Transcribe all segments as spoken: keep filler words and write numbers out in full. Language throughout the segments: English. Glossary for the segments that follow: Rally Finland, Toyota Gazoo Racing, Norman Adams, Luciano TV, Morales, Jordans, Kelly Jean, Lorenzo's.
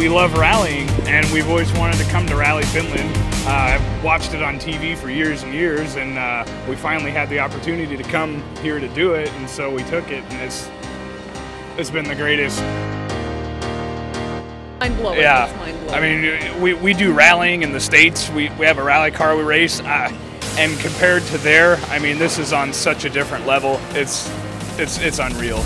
We love rallying, and we've always wanted to come to Rally Finland. Uh, I've watched it on T V for years and years, and uh, we finally had the opportunity to come here to do it, and so we took it, and it's it's been the greatest. Mind-blowing. Yeah, it's mind-blowing. I mean, we, we do rallying in the States. We, we have a rally car we race, uh, and compared to there, I mean, this is on such a different level. It's it's it's unreal.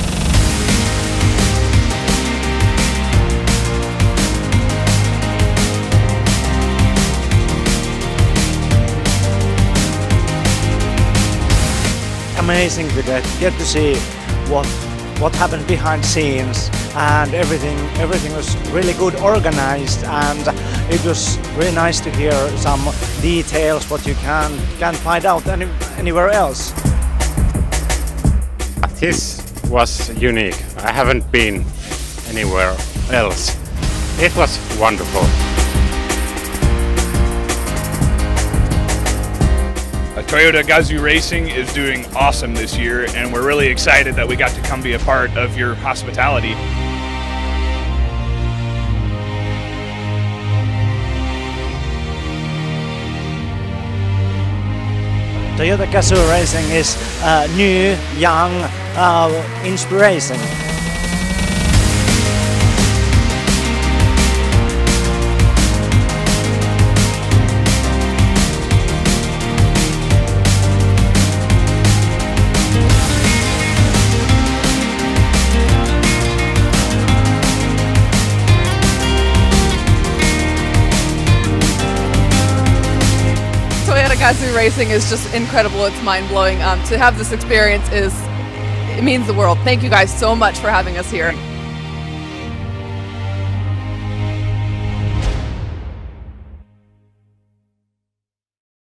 Amazing to get, get to see what what happened behind scenes, and everything everything was really good organized, and it was really nice to hear some details what you can can't find out any, anywhere else. This was unique. I haven't been anywhere else. It was wonderful. Toyota Gazoo Racing is doing awesome this year, and we're really excited that we got to come be a part of your hospitality. Toyota Gazoo Racing is uh, new, young, uh, inspiration. Gazoo Racing is just incredible. It's mind-blowing. Um, to have this experience is, it means the world. Thank you guys so much for having us here.